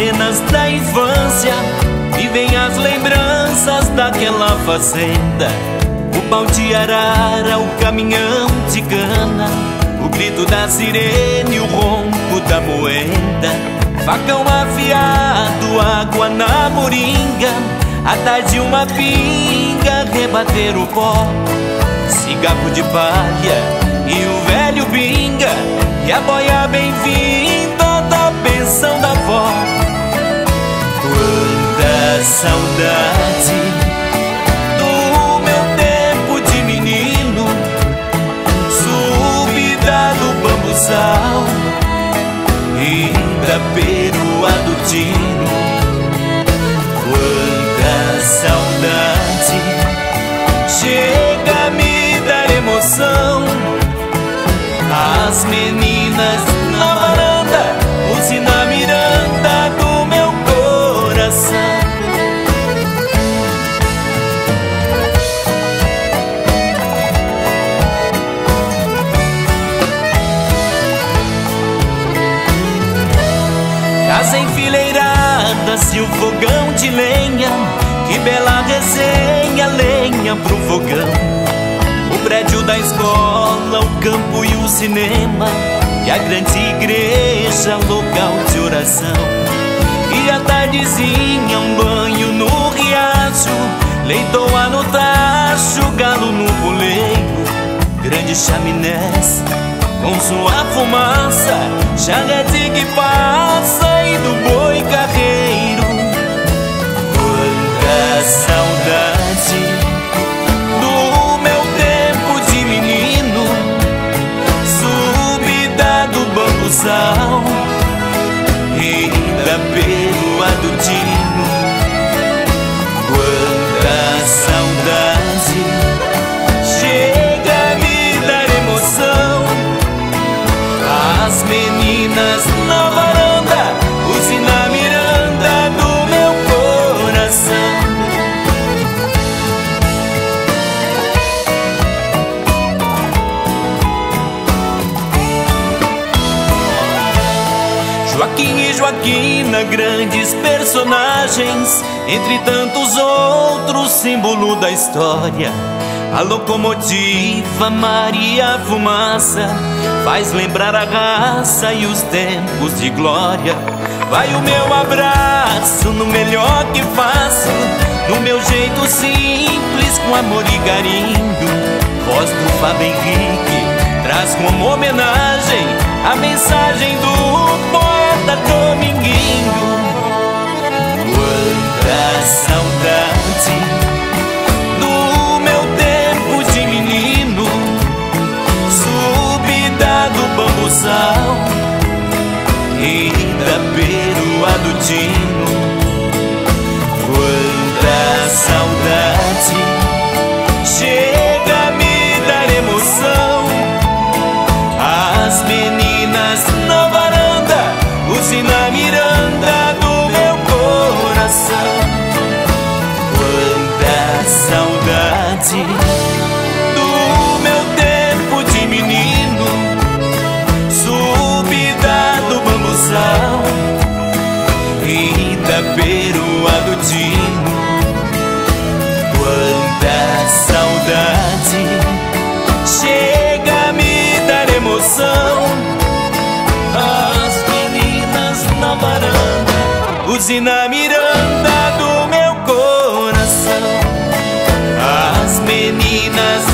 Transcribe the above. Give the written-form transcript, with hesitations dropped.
cenas da infância, vivem as lembranças daquela fazenda. O pau de arara, o caminhão de cana, o grito da sirene, o ronco da moenda, facão afiado, água na moringa, atrás de uma pinga rebater o pó, cigarro de palha e o velho binga, e a boia bem-vinda da pensão da vó. Quanta saudade do meu tempo de menino, subida do bambuzal e da perua do tino. Quanta saudade, chega a me dar emoção, as meninas na varanda, usina miranda do meu coração. Casa enfileirada, se o fogão de lenha, que bela resenha, lenha pro fogão. O prédio da escola, o campo e o cinema, e a grande igreja, local de oração. E a tardezinha, um banho no riacho, leitoa no tacho, galo no puleiro, grande chaminés com sua fumaça, charrete que passa e do boi carreiro. Quanta saudade e da perua do tino. Quanta saudade, chega a me dar emoção, as meninas na varanda, usina miranda do meu coração. Joaquim e Joaquina, grandes personagens, entre tantos outros, símbolo da história. A locomotiva Maria Fumaça faz lembrar a raça e os tempos de glória. Vai o meu abraço no melhor que faço, no meu jeito simples, com amor e carinho. Voz do Fábio Henrique traz como homenagem a mensagem do poeta Dominguinho. Quanta saudade do meu tempo de menino, subida do bambuzal e da perua do tino. Quanta saudade, chega a me dar emoção, as meninas na varanda, usina miranda do meu coração. Quanta saudade do meu tempo de menino, subida do bambuzal e da perua do tino. Quanta saudade, chega a me dar emoção, usina miranda do meu coração, as meninas